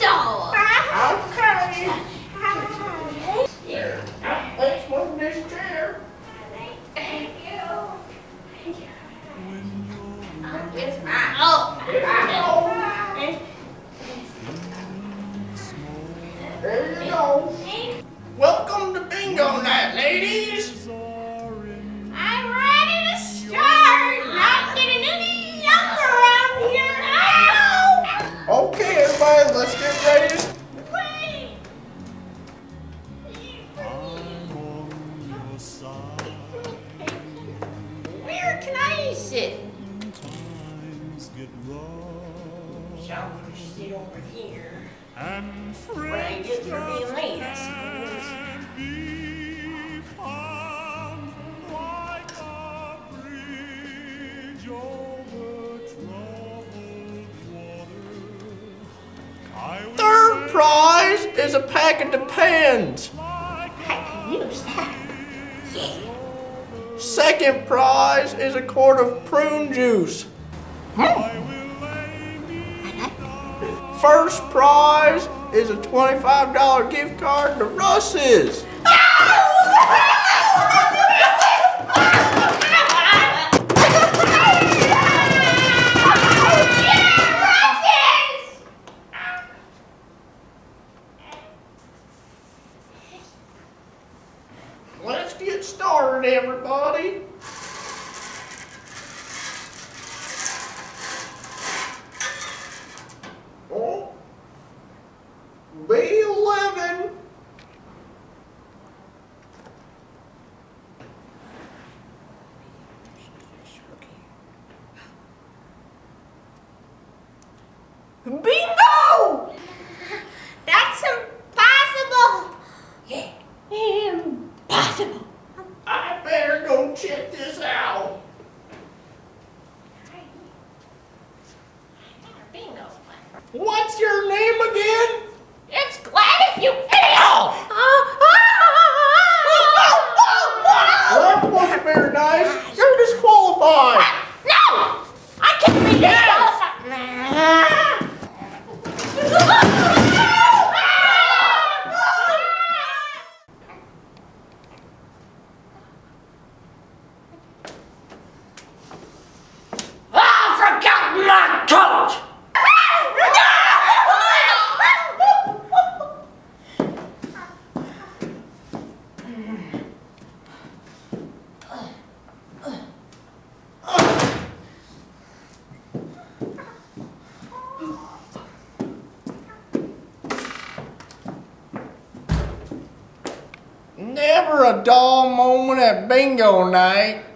door. Okay. There. Let's move this chair. Thank you. It's my own. There you go. Welcome to bingo night, ladies. Let's get ready. Wait! I'm on your side. Where can I sit? Times get rough. Shall we sit over here? And when I get to be late, I suppose. Be found like a bridge over troubled water. Third prize is a packet of pens. I can use that. Yeah. Second prize is a quart of prune juice. First prize is a $25 gift card to Russ's. Let's get started, everybody. B11. Bingo! That's impossible. Yeah, impossible. I better go check this out. Bingo. What's your name again? Never a dull moment at bingo night.